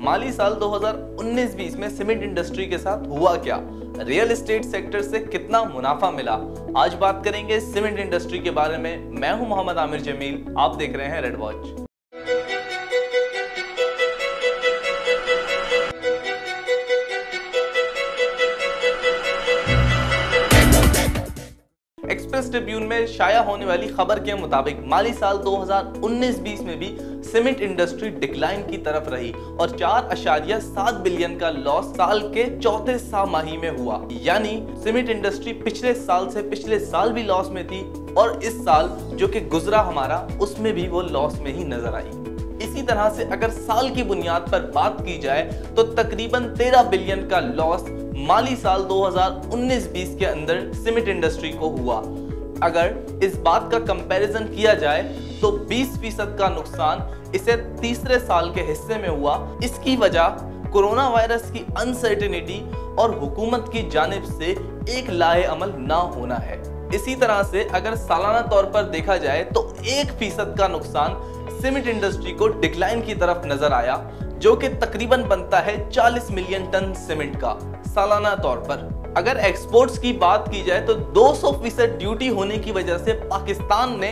माली साल 2019-20 में cement industry के साथ हुआ क्या, रियल एस्टेट सेक्टर से कितना मुनाफा मिला, आज बात करेंगे सीमेंट इंडस्ट्री के बारे में। मैं हूं मोहम्मद आमिर जमील, आप देख रहे हैं रेड वॉच। एक्सप्रेस ट्रिब्यून में शाया होने वाली खबर के मुताबिक माली साल 2019-20 में भी सीमेंट इंडस्ट्री डिक्लाइन की तरफ रही और 4.7 बिलियन का लॉस साल के चौथे सामाही में हुआ। यानी सीमेंट इंडस्ट्री पिछले साल भी लॉस में थी और इस साल जो कि गुजरा हमारा, उसमें भी वो लॉस में ही नजर आई। इसी तरह से अगर साल की बुनियाद पर बात की जाए तो तकरीबन 13 बिलियन का लॉस माली साल 2019-20 के अंदर सीमेंट इंडस्ट्री को हुआ। अगर इस बात का कंपैरिजन किया जाए तो 20% का नुकसान इसे तीसरे साल के हिस्से में हुआ। इसकी वजह कोरोना वायरस की अनसर्टेनिटी और हुकूमत की जानिब से एक लाए अमल ना होना है। इसी तरह से अगर सालाना तौर पर देखा जाए तो 1% का नुकसान सीमेंट इंडस्ट्री को डिक्लाइन की तरफ नजर आया, जो कि तकरीबन बनता है 40 मिलियन टन सीमेंट का सालाना तौर पर। अगर एक्सपोर्ट्स की बात की जाए तो 200% ड्यूटी होने की वजह से पाकिस्तान ने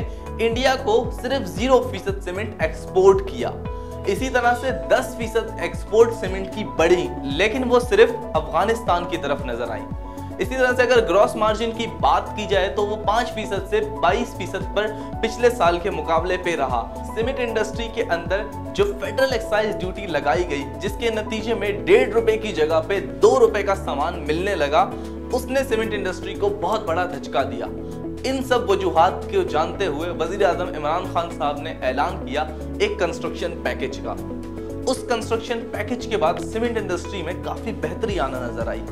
इंडिया को सिर्फ 0% सीमेंट एक्सपोर्ट किया। इसी तरह से 10% एक्सपोर्ट सीमेंट की बढ़ी, लेकिन वो सिर्फ अफगानिस्तान की तरफ नजर आई। इसी तरह से अगर ग्रॉस मार्जिन की बात की जाए तो वो 5% से 22% पर पिछले साल के मुकाबले पे रहा। सीमेंट इंडस्ट्री के अंदर जो फेडरल एक्साइज ड्यूटी लगाई गई, जिसके नतीजे में 1.5 रुपए की जगह पे 2 रुपए का सामान मिलने लगा, उसने सीमेंट इंडस्ट्री को बहुत बड़ा धचका दिया। इन सब वजूहात को जानते हुए वजीर आजम इमरान खान साहब ने ऐलान किया एक कंस्ट्रक्शन पैकेज का। उस कंस्ट्रक्शन पैकेज के बाद सीमेंट इंडस्ट्री में काफी बेहतरी आना नजर आई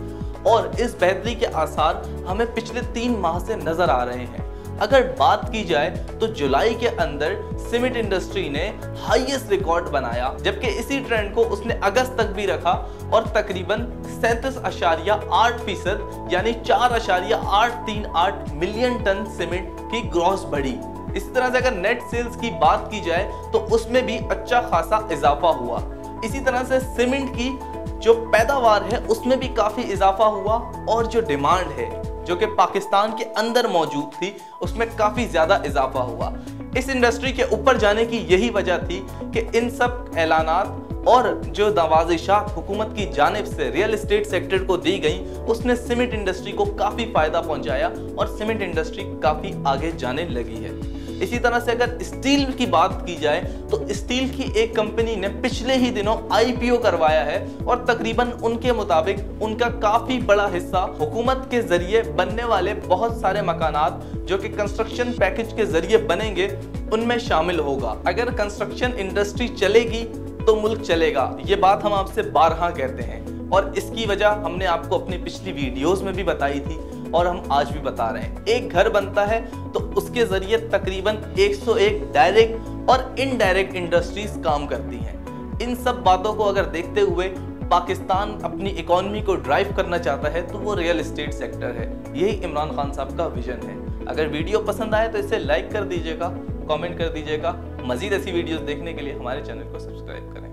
और इस बेहतरी के आसार हमें पिछले 3 माह से नजर आ रहे हैं। अगर बात की जाए तो जुलाई के अंदर सीमेंट इंडस्ट्री ने हाईएस्ट रिकॉर्ड बनाया, जबकि इसी ट्रेंड को उसने अगस्त तक भी रखा और तकरीबन 37.8% यानी 4.838 मिलियन टन सीमेंट की ग्रॉस बढ़ी। इसी तरह से अगर नेट सेल्स की बात की जाए तो उसमें भी अच्छा खासा इजाफा हुआ। इसी तरह से सीमेंट की जो पैदावार है उसमें भी काफ़ी इजाफा हुआ और जो डिमांड है जो कि पाकिस्तान के अंदर मौजूद थी उसमें काफ़ी ज़्यादा इजाफा हुआ। इस इंडस्ट्री के ऊपर जाने की यही वजह थी कि इन सब ऐलानात और जो नवाजिशात हुकूमत की जानिब से रियल एस्टेट सेक्टर को दी गई, उसने सीमेंट इंडस्ट्री को काफ़ी फ़ायदा पहुंचाया और सीमेंट इंडस्ट्री काफ़ी आगे जाने लगी है। इसी तरह से अगर स्टील की बात की जाए तो स्टील की एक कंपनी ने पिछले ही दिनों IPO करवाया है और तकरीबन उनके मुताबिक उनका काफ़ी बड़ा हिस्सा हुकूमत के ज़रिए बनने वाले बहुत सारे मकानात जो कि कंस्ट्रक्शन पैकेज के ज़रिए बनेंगे उनमें शामिल होगा। अगर कंस्ट्रक्शन इंडस्ट्री चलेगी तो मुल्क चलेगा, ये बात हम आपसे बारहा कहते हैं और इसकी वजह हमने आपको अपनी पिछली वीडियोज़ में भी बताई थी और हम आज भी बता रहे हैं। एक घर बनता है तो उसके जरिए तकरीबन 101 डायरेक्ट और इनडायरेक्ट इंडस्ट्रीज काम करती हैं। इन सब बातों को अगर देखते हुए पाकिस्तान अपनी इकोनॉमी को ड्राइव करना चाहता है तो वो रियल एस्टेट सेक्टर है। यही इमरान खान साहब का विजन है। अगर वीडियो पसंद आए तो इसे लाइक कर दीजिएगा, कॉमेंट कर दीजिएगा। मज़ीद ऐसी वीडियोज़ देखने के लिए हमारे चैनल को सब्सक्राइब करें।